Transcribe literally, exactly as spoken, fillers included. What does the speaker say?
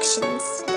Productions.